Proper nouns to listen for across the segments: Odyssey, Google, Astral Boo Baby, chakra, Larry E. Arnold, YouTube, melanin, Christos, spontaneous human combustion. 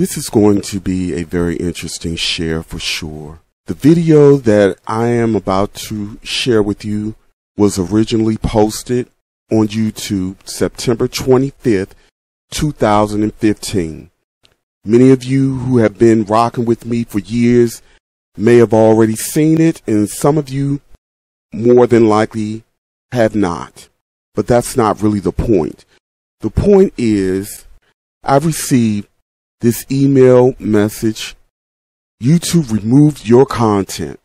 This is going to be a very interesting share for sure. The video that I am about to share with you was originally posted on YouTube September 25th, 2015. Many of you who have been rocking with me for years may have already seen it, and some of you more than likely have not. But that's not really the point. The point is, I've received this email message: YouTube removed your content.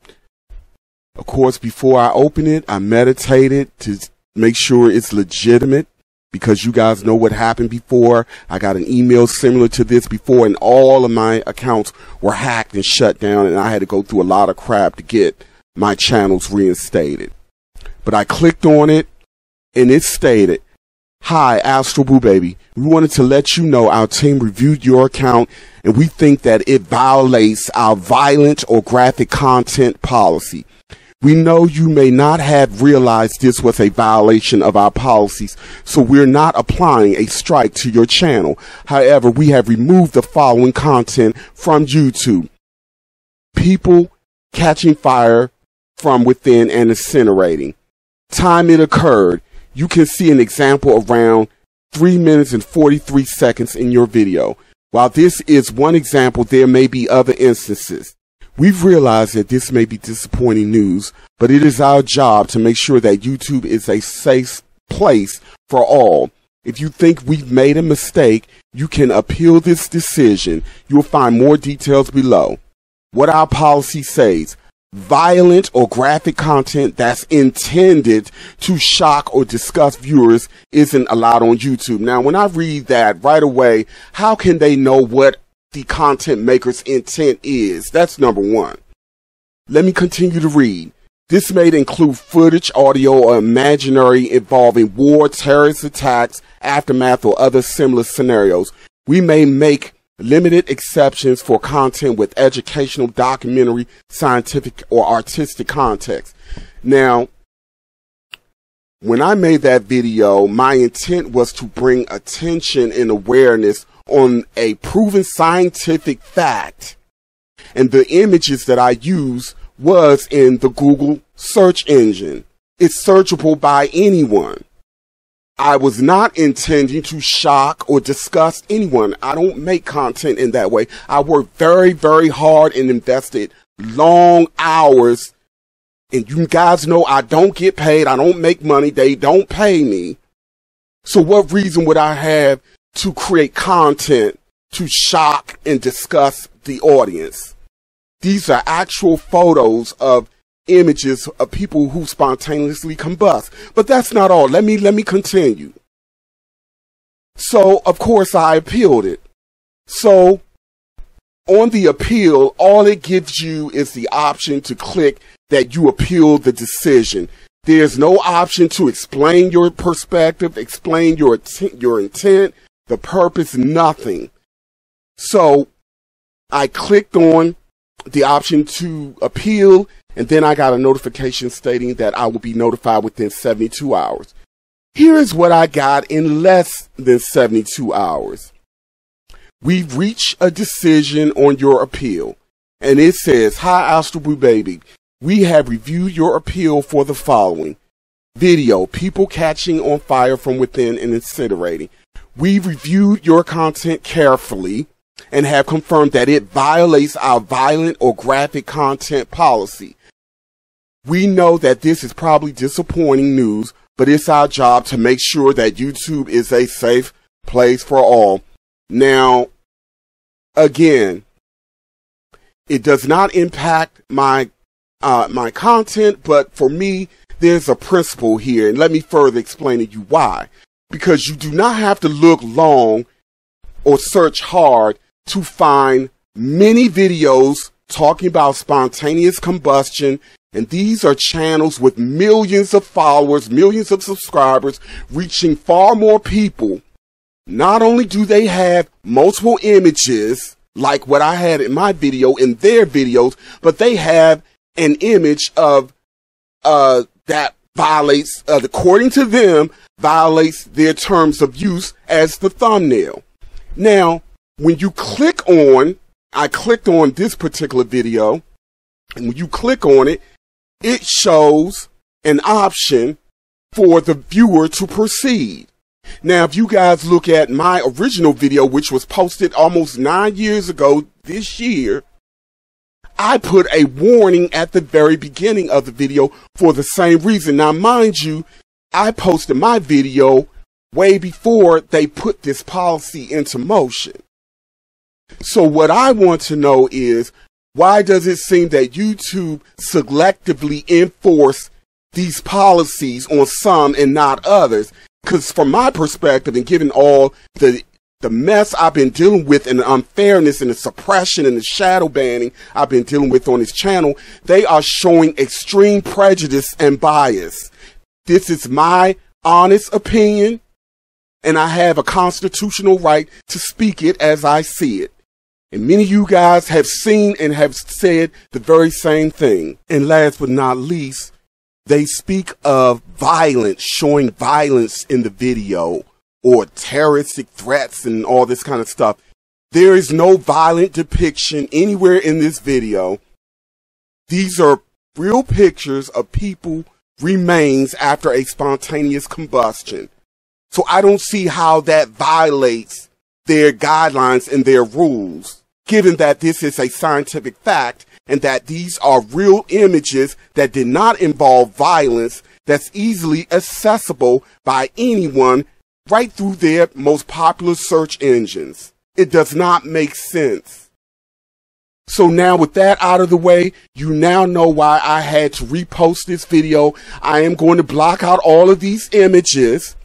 Of course, before I open it, I meditated to make sure it's legitimate, because you guys know what happened before. I got an email similar to this before, and all of my accounts were hacked and shut down, and I had to go through a lot of crap to get my channels reinstated. But I clicked on it, and it stated, "Hi, Astral Boo Baby. We wanted to let you know our team reviewed your account, and we think that it violates our violent or graphic content policy. We know you may not have realized this was a violation of our policies, so we're not applying a strike to your channel. However, we have removed the following content from YouTube: people catching fire from within and incinerating. Time it occurred. You can see an example around 3 minutes and 43 seconds in your video. While this is one example, there may be other instances. We've realized that this may be disappointing news, but it is our job to make sure that YouTube is a safe place for all. If you think we've made a mistake, you can appeal this decision. You will find more details below. What our policy says: violent or graphic content that's intended to shock or disgust viewers isn't allowed on YouTube." Now, when I read that right away, how can they know what the content maker's intent is? That's number one. Let me continue to read. "This may include footage, audio, or imaginary involving war, terrorist attacks, aftermath, or other similar scenarios. We may make limited exceptions for content with educational, documentary, scientific, or artistic context." Now, when I made that video, my intent was to bring attention and awareness on a proven scientific fact, and the images that I used was in the Google search engine. It's searchable by anyone. I was not intending to shock or disgust anyone. I don't make content in that way. I worked very, very hard and invested long hours, and you guys know I don't get paid. I don't make money. They don't pay me. So what reason would I have to create content to shock and disgust the audience? These are actual photos of images of people who spontaneously combust. But that's not all. Let me continue. So, of course, I appealed it. So, on the appeal, all it gives you is the option to click that you appeal the decision. There's no option to explain your perspective, explain your intent, the purpose, nothing. So I clicked on the option to appeal, and then I got a notification stating that I will be notified within 72 hours. Here is what I got in less than 72 hours. "We've reached a decision on your appeal." And it says, "Hi, Astral Boo Baby. We have reviewed your appeal for the following: video, people catching on fire from within and incinerating. We've reviewed your content carefully and have confirmed that it violates our violent or graphic content policy. We know that this is probably disappointing news, but it's our job to make sure that YouTube is a safe place for all." Now, again, it does not impact my content, but for me, there's a principle here, and let me further explain to you why. Because you do not have to look long or search hard to find many videos talking about spontaneous combustion. And these are channels with millions of followers, millions of subscribers, reaching far more people. Not only do they have multiple images, like what I had in my video, in their videos, but they have an image of that violates, according to them, violates their terms of use as the thumbnail. Now, When you click on, I clicked on this particular video, and when you click on it, it shows an option for the viewer to proceed. Now, if you guys look at my original video, which was posted almost 9 years ago this year, I put a warning at the very beginning of the video for the same reason. Now, mind you, I posted my video way before they put this policy into motion. So what I want to know is, why does it seem that YouTube selectively enforce these policies on some and not others? Because from my perspective, and given all the mess I've been dealing with and the unfairness and the suppression and the shadow banning I've been dealing with on this channel, they are showing extreme prejudice and bias. This is my honest opinion, and I have a constitutional right to speak it as I see it. And many of you guys have seen and have said the very same thing. And last but not least, they speak of violence, showing violence in the video, or terroristic threats and all this kind of stuff. There is no violent depiction anywhere in this video. These are real pictures of people remains after a spontaneous combustion. So I don't see how that violates their guidelines and their rules, given that this is a scientific fact and that these are real images that did not involve violence, that's easily accessible by anyone right through their most popular search engines. It does not make sense. So now with that out of the way, you now know why I had to repost this video. I am going to block out all of these images,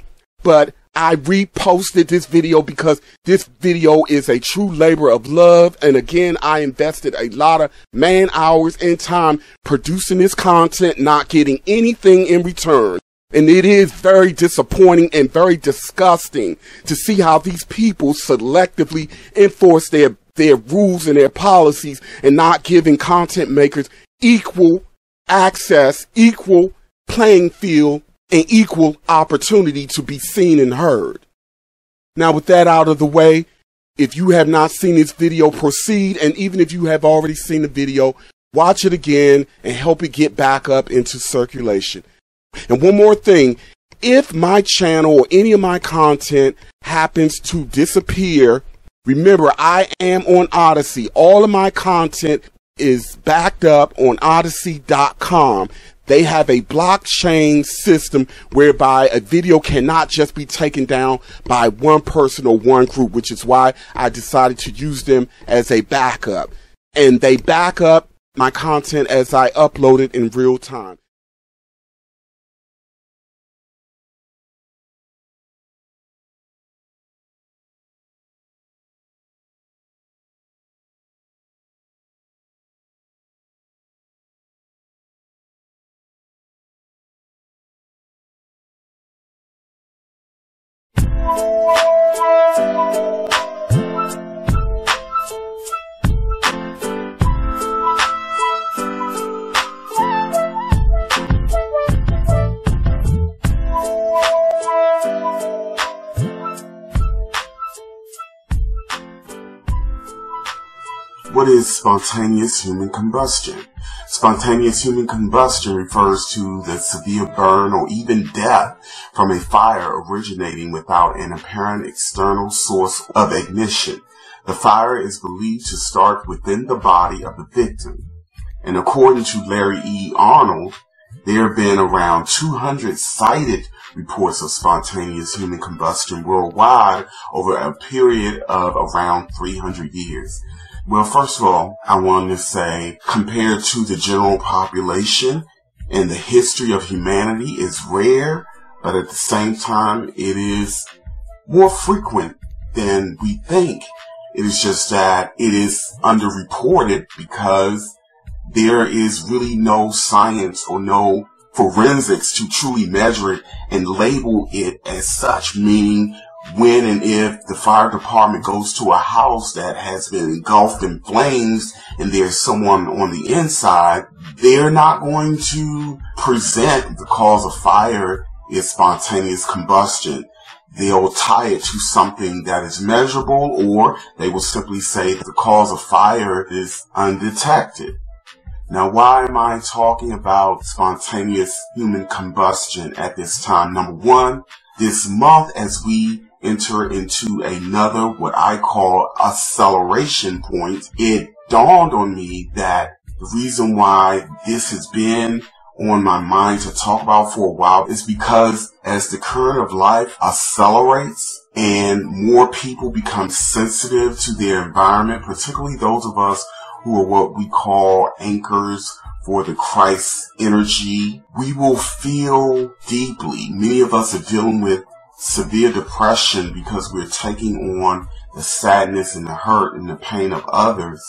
but I reposted this video because this video is a true labor of love. And again, I invested a lot of man hours and time producing this content, not getting anything in return. And it is very disappointing and very disgusting to see how these people selectively enforce their rules and their policies, and not giving content makers equal access, equal playing field, an equal opportunity to be seen and heard. Now, with that out of the way, if you have not seen this video, proceed. And even if you have already seen the video, watch it again and help it get back up into circulation. And one more thing, if my channel or any of my content happens to disappear, remember, I am on Odyssey. All of my content is backed up on Odyssey.com. They have a blockchain system whereby a video cannot just be taken down by one person or one group, which is why I decided to use them as a backup. And they back up my content as I upload it in real time. What is spontaneous human combustion? Spontaneous human combustion refers to the severe burn or even death from a fire originating without an apparent external source of ignition. The fire is believed to start within the body of the victim. And according to Larry E. Arnold, there have been around 200 cited reports of spontaneous human combustion worldwide over a period of around 300 years. Well, first of all, I want to say, compared to the general population in the history of humanity, is rare, but at the same time, it is more frequent than we think. It is just that it is underreported because there is really no science or no forensics to truly measure it and label it as such, meaning when and if the fire department goes to a house that has been engulfed in flames and there's someone on the inside, they're not going to present the cause of fire is spontaneous combustion. they'll tie it to something that is measurable, or they will simply say that the cause of fire is undetected. Now, why am I talking about spontaneous human combustion at this time? Number one, this month, as we enter into another what I call acceleration point, it dawned on me that the reason why this has been on my mind to talk about for a while is because as the current of life accelerates and more people become sensitive to their environment, particularly those of us who are what we call anchors for the Christ energy, we will feel deeply. Many of us are dealing with severe depression because we're taking on the sadness and the hurt and the pain of others.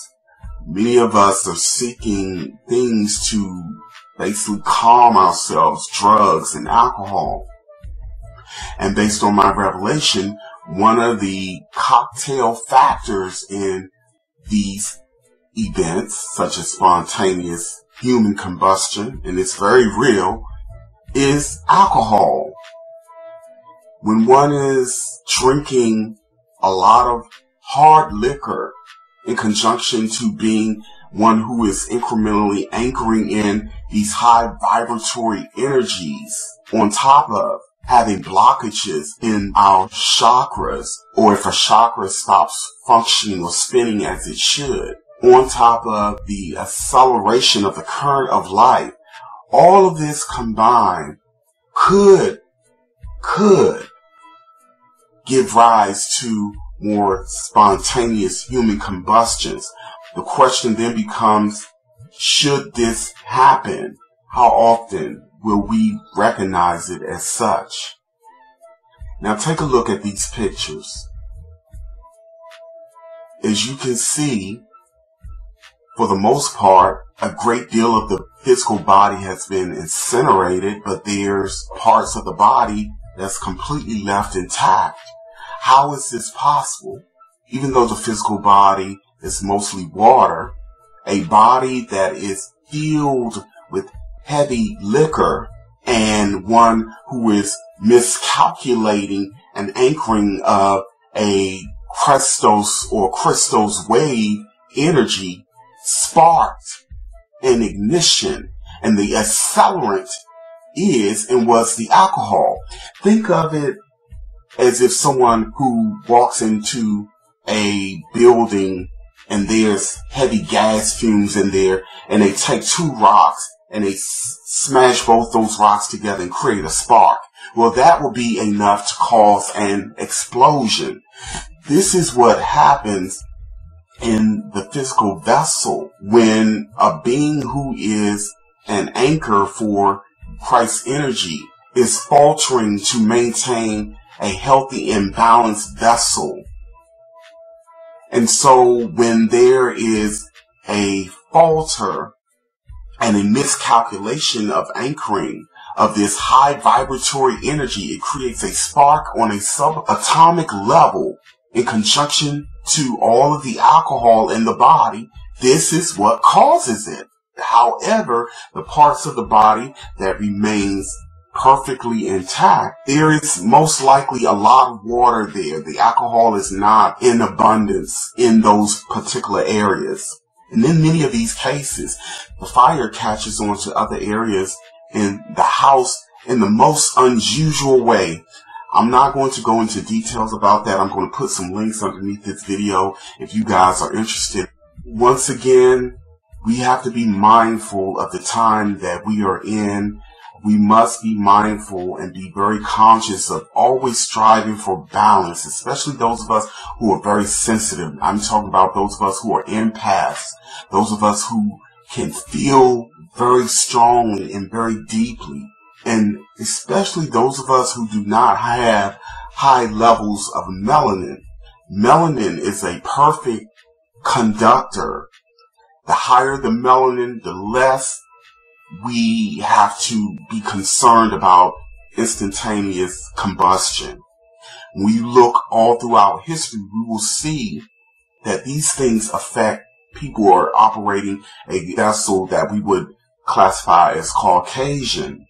Many of us are seeking things to basically calm ourselves, drugs and alcohol. And based on my revelation, one of the cocktail factors in these events, such as spontaneous human combustion, and it's very real, is alcohol. When one is drinking a lot of hard liquor in conjunction to being one who is incrementally anchoring in these high vibratory energies, on top of having blockages in our chakras, or if a chakra stops functioning or spinning as it should, on top of the acceleration of the current of life, all of this combined could give rise to more spontaneous human combustions. The question then becomes, should this happen? How often will we recognize it as such? Now take a look at these pictures. As you can see, for the most part, a great deal of the physical body has been incinerated, but there's parts of the body that's completely left intact. How is this possible? Even though the physical body is mostly water, a body that is filled with heavy liquor and one who is miscalculating an anchoring of a Christos or Christos wave energy sparked an ignition, and the accelerant is and was the alcohol. Think of it as if someone who walks into a building and there's heavy gas fumes in there, and they take two rocks and they smash both those rocks together and create a spark. Well, that will be enough to cause an explosion. This is what happens in the physical vessel when a being who is an anchor for Christ's energy is faltering to maintain a healthy and balanced vessel. And so when there is a falter and a miscalculation of anchoring of this high vibratory energy, it creates a spark on a subatomic level in conjunction to all of the alcohol in the body. This is what causes it. However, the parts of the body that remains perfectly intact, there is most likely a lot of water there. The alcohol is not in abundance in those particular areas. And in many of these cases, the fire catches on to other areas in the house in the most unusual way. I'm not going to go into details about that. I'm going to put some links underneath this video if you guys are interested. Once again, we have to be mindful of the time that we are in. We must be mindful and be very conscious of always striving for balance, especially those of us who are very sensitive. I'm talking about those of us who are empaths, those of us who can feel very strongly and very deeply, and especially those of us who do not have high levels of melanin. Melanin is a perfect conductor. The higher the melanin, the less we have to be concerned about instantaneous combustion. When you look all throughout history, we will see that these things affect people who are operating a vessel that we would classify as Caucasian.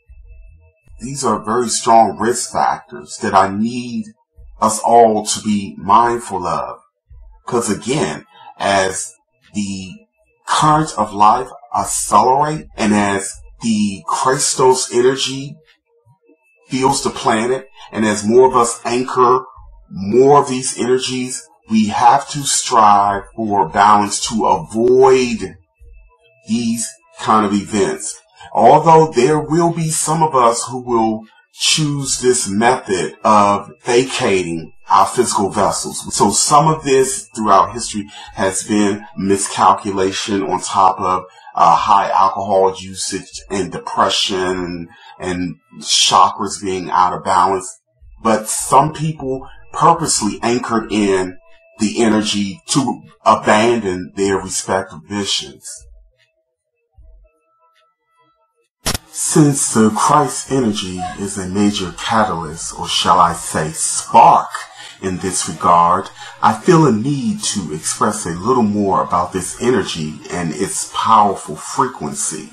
These are very strong risk factors that I need us all to be mindful of. Because again, as the current of life accelerate and as the Christos energy fills the planet and as more of us anchor more of these energies, we have to strive for balance to avoid these kind of events. Although there will be some of us who will choose this method of vacating our physical vessels. So some of this throughout history has been miscalculation on top of high alcohol usage and depression and chakras being out of balance. But some people purposely anchored in the energy to abandon their respective visions. Since the Christ energy is a major catalyst, or shall I say spark, in this regard, I feel a need to express a little more about this energy and its powerful frequency.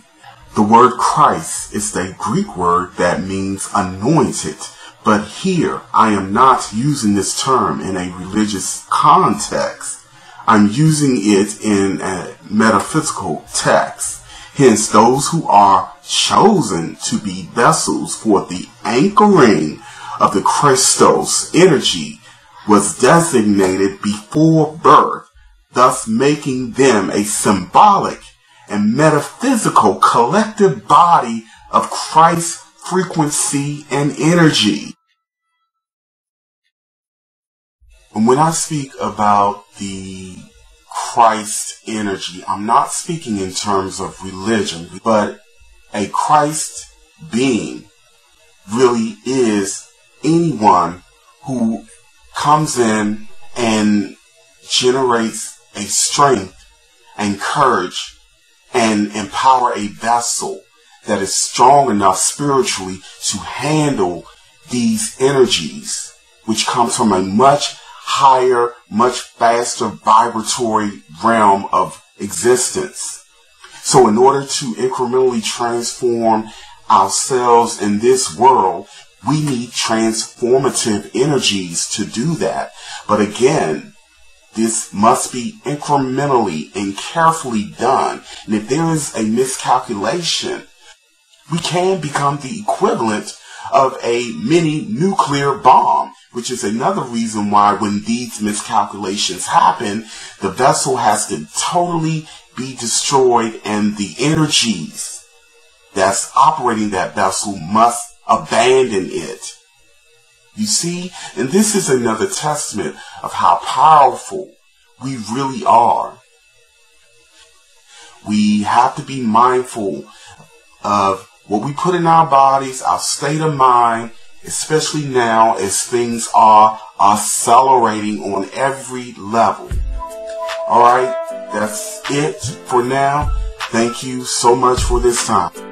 The word Christ is a Greek word that means anointed, but here I am not using this term in a religious context. I'm using it in a metaphysical text. Hence, those who are chosen to be vessels for the anchoring of the Christos energy was designated before birth, thus making them a symbolic and metaphysical collective body of Christ's frequency and energy. And when I speak about the Christ energy, I'm not speaking in terms of religion, but a Christ being really is anyone who comes in and generates a strength and courage and empower a vessel that is strong enough spiritually to handle these energies, which comes from a much higher, much faster vibratory realm of existence. So in order to incrementally transform ourselves in this world, we need transformative energies to do that. But again, this must be incrementally and carefully done. And if there is a miscalculation, we can become the equivalent of a mini nuclear bomb, which is another reason why when these miscalculations happen, the vessel has to totally be destroyed, and the energies that's operating that vessel must abandon it. You see, and this is another testament of how powerful we really are. We have to be mindful of what we put in our bodies, our state of mind, especially now as things are accelerating on every level. All right, that's it for now. Thank you so much for this time.